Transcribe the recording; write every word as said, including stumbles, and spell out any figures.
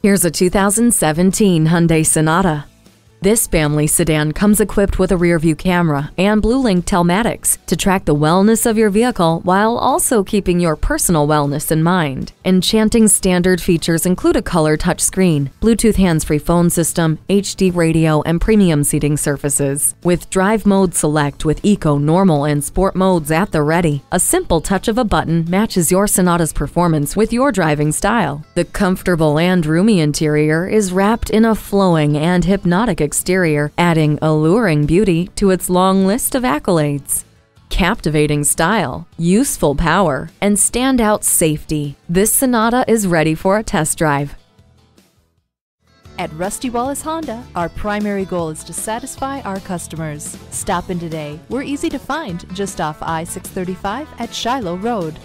Here's a two thousand seventeen Hyundai Sonata. This family sedan comes equipped with a rear-view camera and Blue Link telematics to track the wellness of your vehicle while also keeping your personal wellness in mind. Enchanting standard features include a color touchscreen, Bluetooth hands-free phone system, H D radio, and premium seating surfaces. With Drive Mode Select with Eco, Normal, and Sport modes at the ready, a simple touch of a button matches your Sonata's performance with your driving style. The comfortable and roomy interior is wrapped in a flowing and hypnotic exterior, adding alluring beauty to its long list of accolades. Captivating style, useful power, and standout safety. This Sonata is ready for a test drive. At Rusty Wallace Honda, our primary goal is to satisfy our customers. Stop in today. We're easy to find just off I six thirty-five at Shiloh Road.